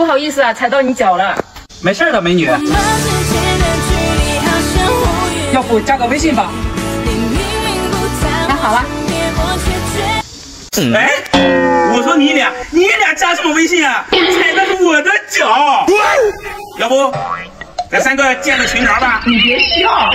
不好意思啊，踩到你脚了。没事的，美女。要不加个微信吧？那好啊。哎，我说你俩加什么微信啊？踩到是我的脚。要不，咱三个建个群聊吧？你别笑。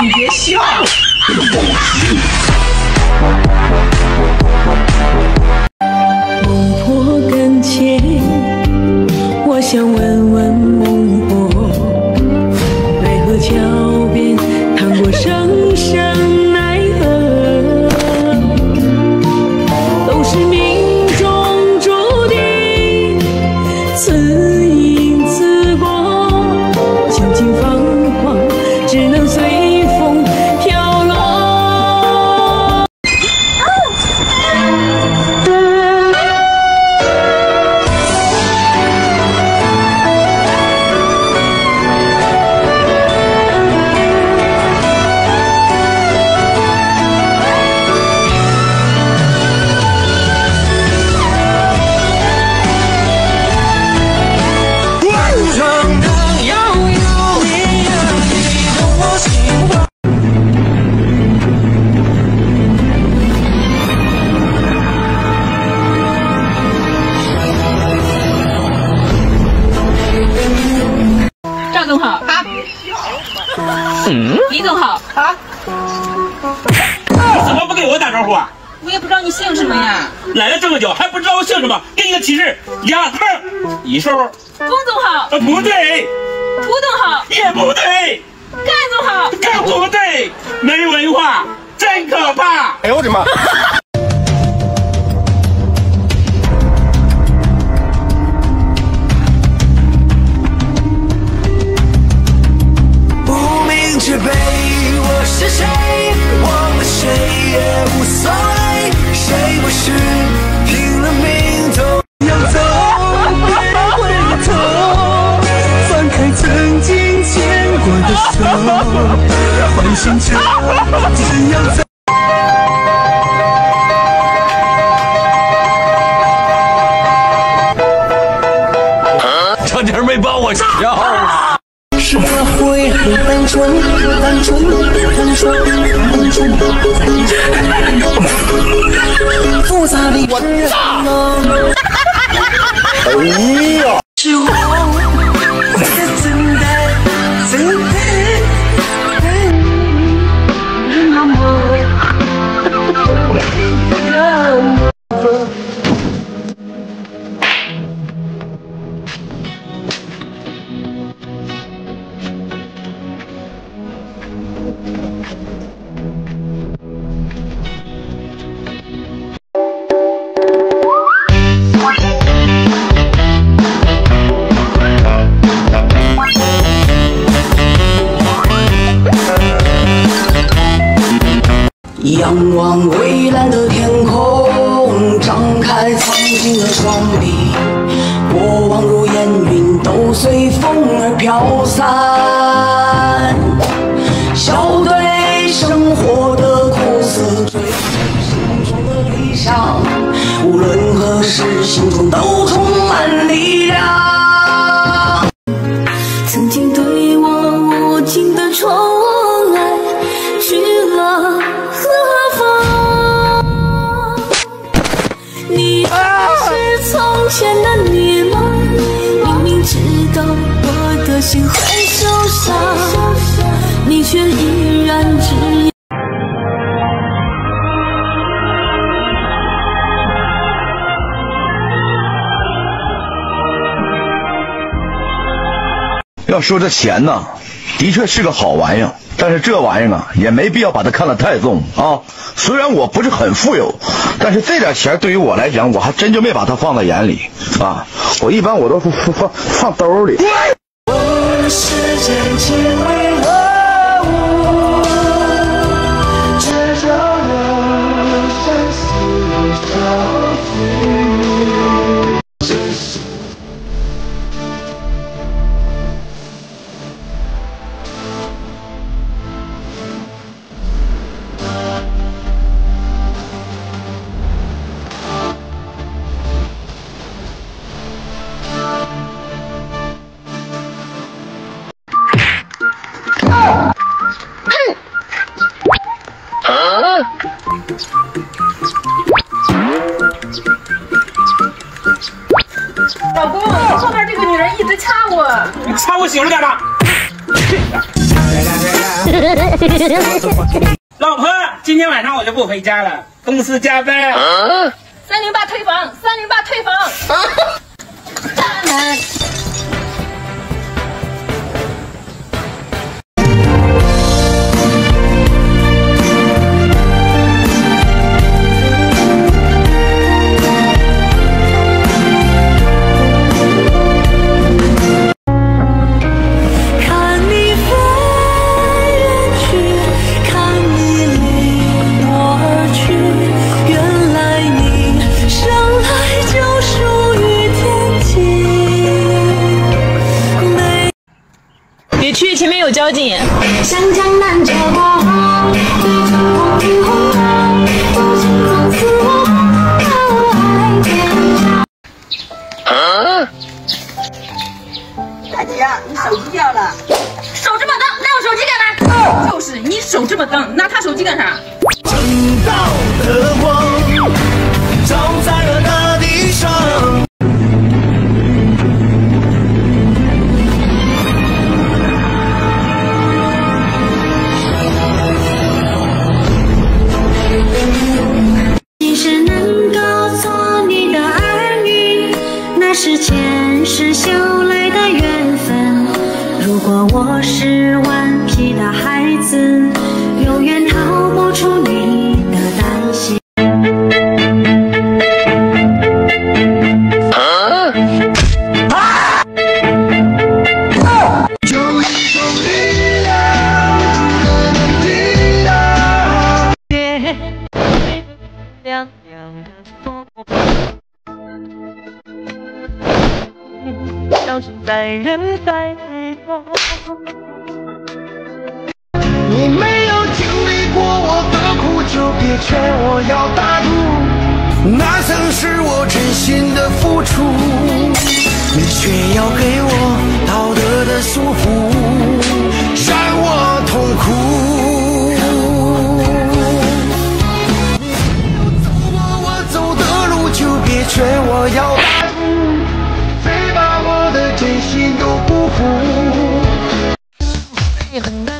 你别笑。孟婆跟前，我想问问孟婆，奈何桥边趟过声声奈何，都是命中注定，此因此果，轻轻放狂，只能随。 总好啊，李总好啊，你怎么不给我打招呼啊？我也不知道你姓什么呀。来了这么久还不知道我姓什么，给你个提示：两横一竖。公总好，不对。涂总好，也不对。干总好，干不对。没文化，真可怕。哎呦我的妈！是谁忘了谁也无所谓，谁不是拼了命都要走，别回头，放开曾经牵过的手，换新车，只要走。 差点没把我吓。 是他会很单纯，单纯，单纯，单纯，复杂的我操！哎呀！是我，真的。 仰望蔚蓝的天空，张开苍劲的双臂，过往如烟云，都随风而飘散。笑对生活的苦涩，追寻心中的理想，无论何时，心中都充满力量。曾经对我无尽的宠爱，去了。 前的你吗？明明知道我的心会受伤，你却依然执意。要说这钱呢，的确是个好玩意儿，但是这玩意儿啊，也没必要把它看得太重啊。虽然我不是很富有。 但是这点钱对于我来讲，我还真就没把它放在眼里啊！我一般我都放兜里。我媳妇干的。老婆，今天晚上我就不回家了，公司加班。308退房，308退房。大门。别去，前面有交警。湘江南着过河，碧红蓝，多情藏私我，爱天涯。大姐，你手机掉了。手这么脏，拿我手机干嘛？就是你手这么脏，拿他手机干啥？正道的光照在了大地上。 我是顽皮的孩子，永远逃不出你的担心。消失在人海之中。你没有经历过我的苦，就别劝我要大度。那曾是我真心的付出，你却要给我道德的束缚，让我痛苦。 很难。